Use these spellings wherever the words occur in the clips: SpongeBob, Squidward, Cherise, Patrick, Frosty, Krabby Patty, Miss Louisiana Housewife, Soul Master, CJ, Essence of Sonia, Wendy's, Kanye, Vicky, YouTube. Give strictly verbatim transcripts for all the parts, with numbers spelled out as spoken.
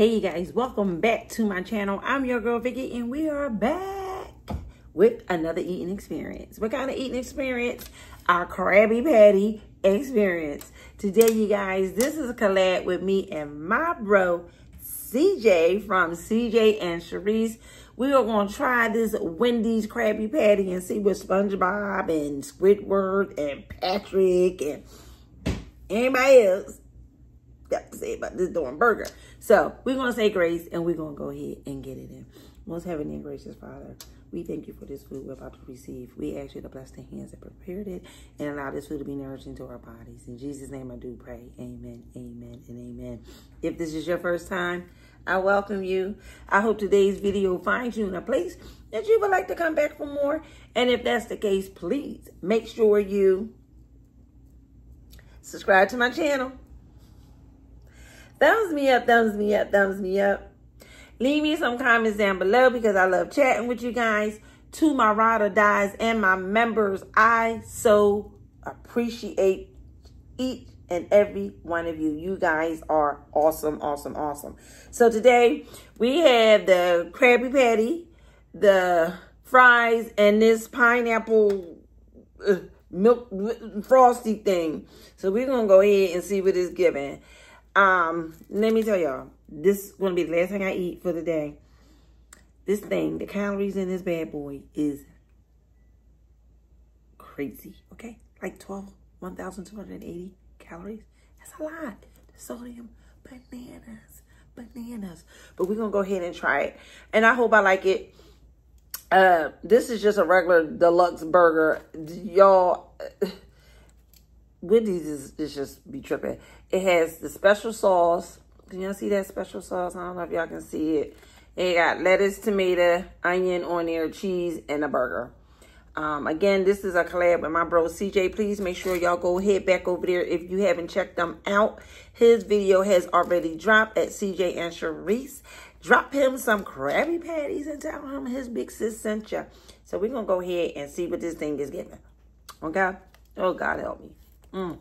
Hey guys, welcome back to my channel. I'm your girl Vicky and we are back with another eating experience. What kind of eating experience? Our Krabby Patty experience. Today you guys, this is a collab with me and my bro C J from C J and Cherise. We are going to try this Wendy's Krabby Patty and see what SpongeBob and Squidward and Patrick and anybody else got to say about this darn burger. So we're going to say grace and we're going to go ahead and get it in. Most heavenly and gracious Father, we thank you for this food we're about to receive. We ask you to bless the hands that prepared it and allow this food to be nourishing to our bodies. In Jesus' name I do pray. Amen, amen, and amen. If this is your first time, I welcome you. I hope today's video finds you in a place that you would like to come back for more. And if that's the case, please make sure you subscribe to my channel. Thumbs me up, thumbs me up, thumbs me up. Leave me some comments down below because I love chatting with you guys. To my ride or dies and my members, I so appreciate each and every one of you. You guys are awesome, awesome, awesome. So today we have the Krabby Patty, the fries, and this pineapple uh, milk frosty thing. So we're going to go ahead and see what it's giving. Um, let me tell y'all, this is going to be the last thing I eat for the day. This thing, the calories in this bad boy is crazy, okay? Like twelve, one thousand two hundred eighty calories. That's a lot. The sodium, bananas, bananas. But we're going to go ahead and try it. And I hope I like it. Uh, this is just a regular deluxe burger. Y'all... Wendy's is, is just be tripping. It has the special sauce. Can y'all see that special sauce? I don't know if y'all can see it. It got lettuce, tomato, onion on there, cheese, and a burger. Um, again, this is a collab with my bro C J. Please make sure y'all go head back over there if you haven't checked them out. His video has already dropped at C J and Cherise. Drop him some Krabby Patties and tell him his big sis sent ya. So we're going to go ahead and see what this thing is giving. Okay? Oh, God help me. Mm.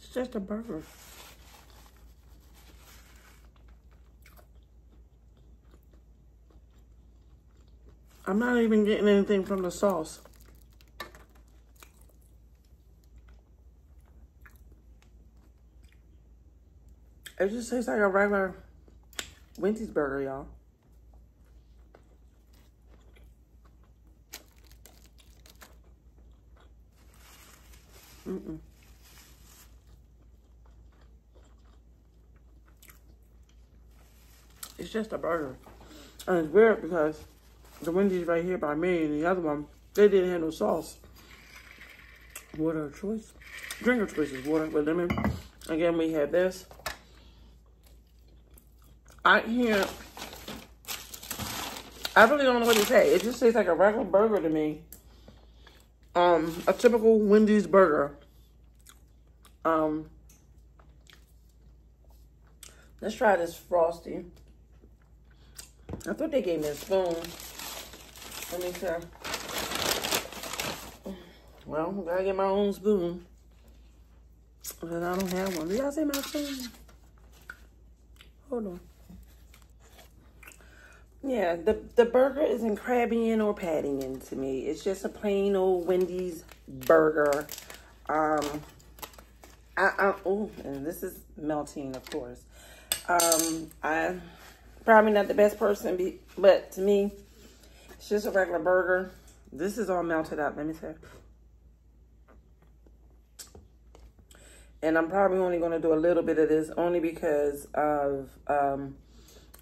It's just a burger. I'm not even getting anything from the sauce. It just tastes like a regular Wendy's burger, y'all. Mm-mm. It's just a burger. And it's weird because the Wendy's right here by me and the other one, they didn't have no sauce. Water choice. Drink of choice is water with lemon. Again, we have this. I can't. I really don't know what to say. It just tastes like a regular burger to me. Um, a typical Wendy's burger. Um, let's try this Frosty. I thought they gave me a spoon. Let me try. Well, I gotta get my own spoon. Because I don't have one. Did y'all see my spoon? Hold on. Yeah, the, the burger isn't crabbing or patting in to me. It's just a plain old Wendy's burger. Um, I, I oh, and this is melting, of course. Um, I'm probably not the best person, be, but to me, it's just a regular burger. This is all melted up. Let me tell you. And I'm probably only going to do a little bit of this only because of um,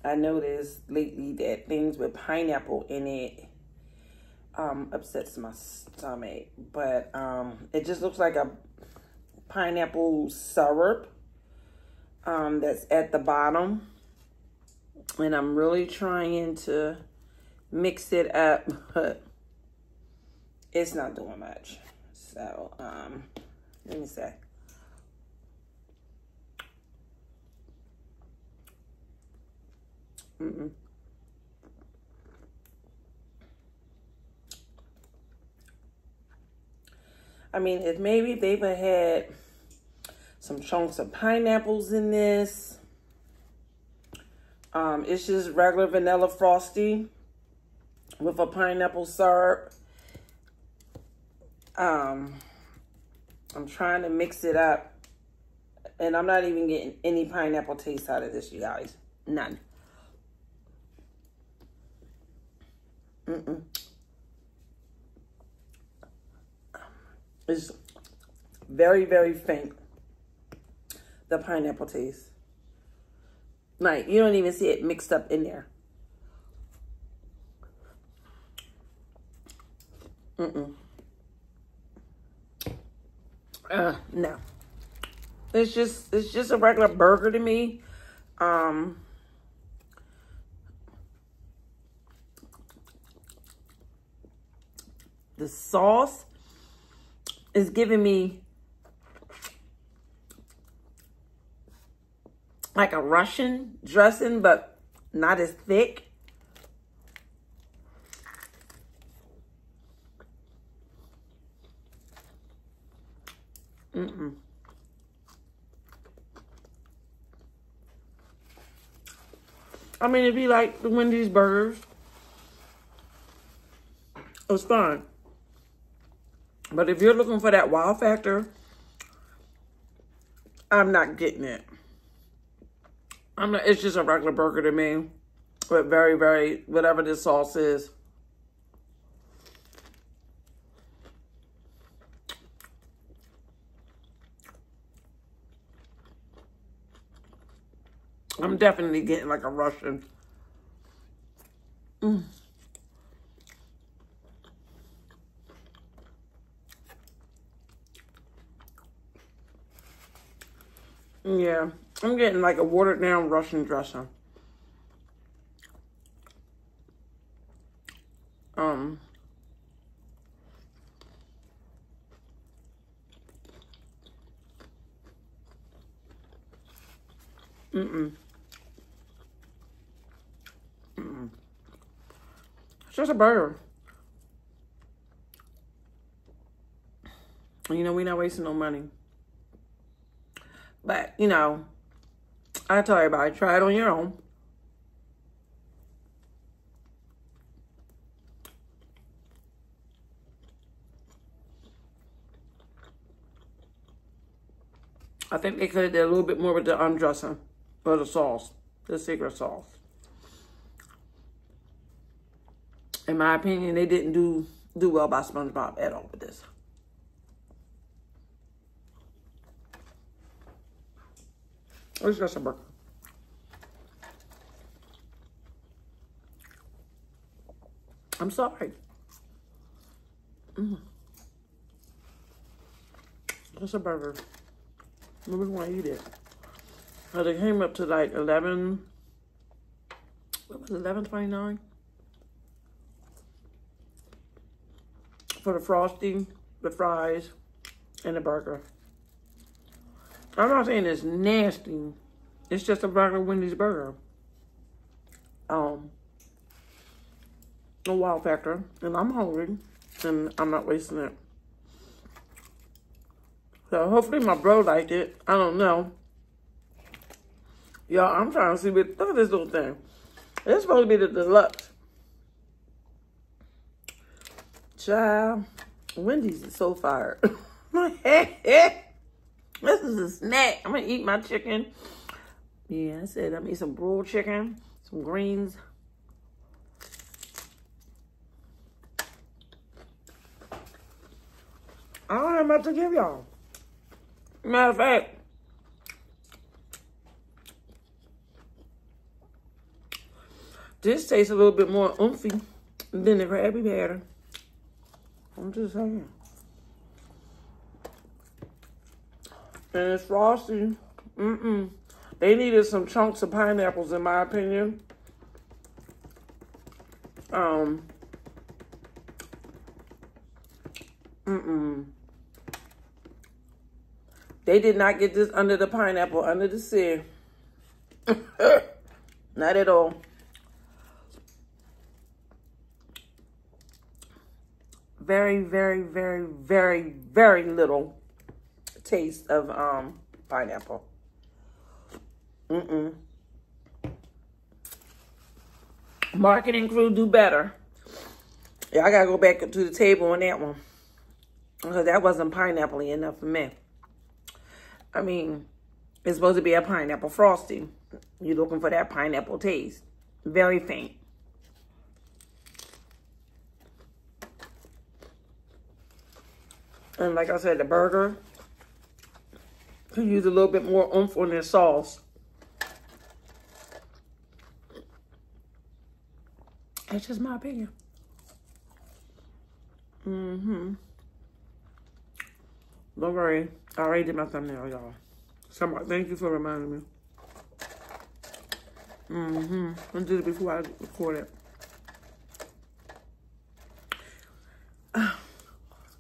I noticed lately that things with pineapple in it um, upsets my stomach. But um, it just looks like a pineapple syrup um, that's at the bottom. And I'm really trying to mix it up, but it's not doing much. So um, let me say. Mm-mm. I mean, if maybe if they've had some chunks of pineapples in this, um, it's just regular vanilla Frosty with a pineapple syrup. Um, I'm trying to mix it up, and I'm not even getting any pineapple taste out of this, you guys. None. Mm-mm. It's very, very faint, the pineapple taste. Like, you don't even see it mixed up in there. Mm-mm. Uh, no. It's just, it's just a regular burger to me. Um... The sauce is giving me like a Russian dressing, but not as thick. Mm-mm. I mean, it'd be like the Wendy's burgers. It was fun. But if you're looking for that wow factor, I'm not getting it. I'm not, it's just a regular burger to me. But very, very, whatever this sauce is. I'm definitely getting like a Russian. Mm. Yeah, I'm getting like a watered down Russian dressing. Um, mm-mm. Mm-mm. It's just a burger. You know, we're not wasting no money. But, you know, I tell everybody, try it on your own. I think they could have did a little bit more with the undressing, or the sauce, the secret sauce. In my opinion, they didn't do, do well by SpongeBob at all with this. It's just a burger. I'm sorry. Mm. It's a burger. Nobody want to eat it. But it came up to like eleven. What was it, eleven twenty-nine for the Frosty, the fries, and the burger. I'm not saying it's nasty. It's just a regular Wendy's burger. Um, a wow factor. And I'm hungry. And I'm not wasting it. So hopefully my bro liked it. I don't know. Y'all, I'm trying to see. But look at this little thing. It's supposed to be the deluxe. Child, Wendy's is so fired. It's is a snack. I'm gonna eat my chicken. Yeah, I said I'm gonna eat some broiled chicken, some greens. I don't have much to give y'all. Matter of fact, this tastes a little bit more oomphy than the Krabby Patty. I'm just saying. And it's Frosty. Mm-mm. They needed some chunks of pineapples, in my opinion. Um. Mm-mm. They did not get this under the pineapple, under the sea. Not at all. Very, very, very, very, very little taste of um pineapple. Mm-mm. Marketing crew, do better. Yeah, I gotta go back to the table on that one. Because that wasn't pineapple-y enough for me. I mean, it's supposed to be a pineapple frosty. You're looking for that pineapple taste. Very faint. And like I said, the burger could use a little bit more oomph on their sauce. That's just my opinion. Mm-hmm. Don't worry. I already did my thumbnail, y'all. Somebody, thank you for reminding me. Mm-hmm. I did it before I recorded.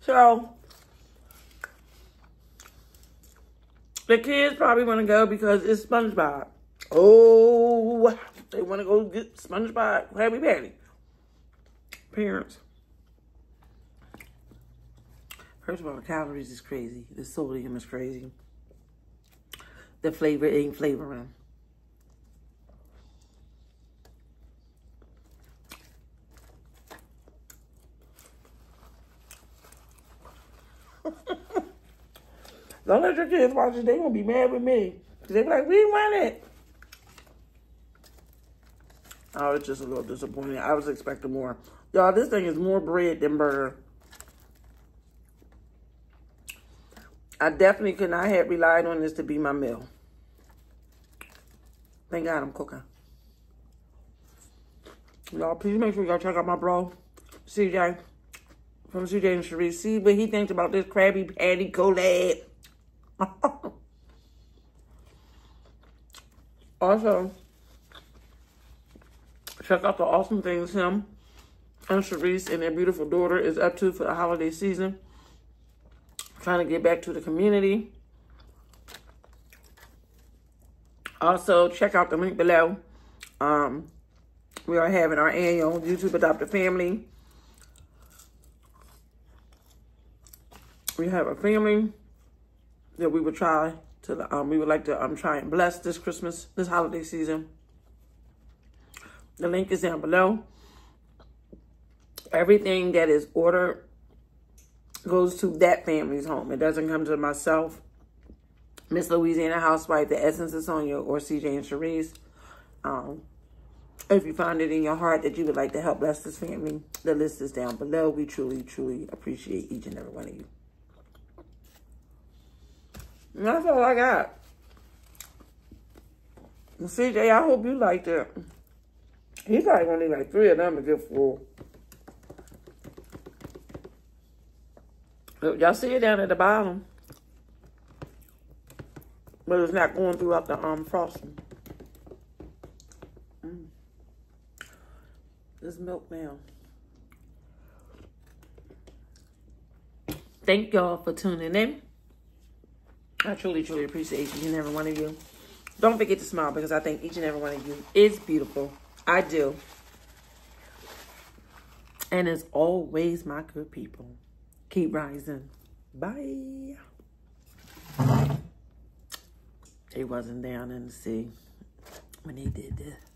So, the kids probably want to go because it's SpongeBob. Oh, they want to go get SpongeBob Krabby Patty. Parents. First of all, the calories is crazy. The sodium is crazy. The flavor ain't flavoring. Don't let your kids watch this. They're going to be mad with me. They're like, we want it. I was just a little disappointed. I was expecting more. Y'all, this thing is more bread than burger. I definitely could not have relied on this to be my meal. Thank God I'm cooking. Y'all, please make sure y'all check out my bro, C J, from C J and Cherise. See what he thinks about this Krabby Patty collab. Also, check out the awesome things him and Cherise and their beautiful daughter is up to for the holiday season. Trying to get back to the community. Also, check out the link below. Um, we are having our annual YouTube Adopt a Family. We have a family that we would try to. Um, we would like to um try and bless this Christmas, this holiday season. The link is down below. Everything that is ordered goes to that family's home. It doesn't come to myself, Miss Louisiana Housewife, the Essence of Sonia, or C J and Cherise. Um, if you find it in your heart that you would like to help bless this family, the list is down below. We truly, truly appreciate each and every one of you. And that's all I got. And C J, I hope you liked it. He probably gonna need like three of them to get full. Y'all see it down at the bottom. But it's not going throughout the um, frosting. Mm. This milk now. Thank y'all for tuning in. I truly, truly appreciate each and every one of you. Don't forget to smile because I think each and every one of you is beautiful. I do. And as always, my good people. Keep rising. Bye. It wasn't down in the sea when he did this.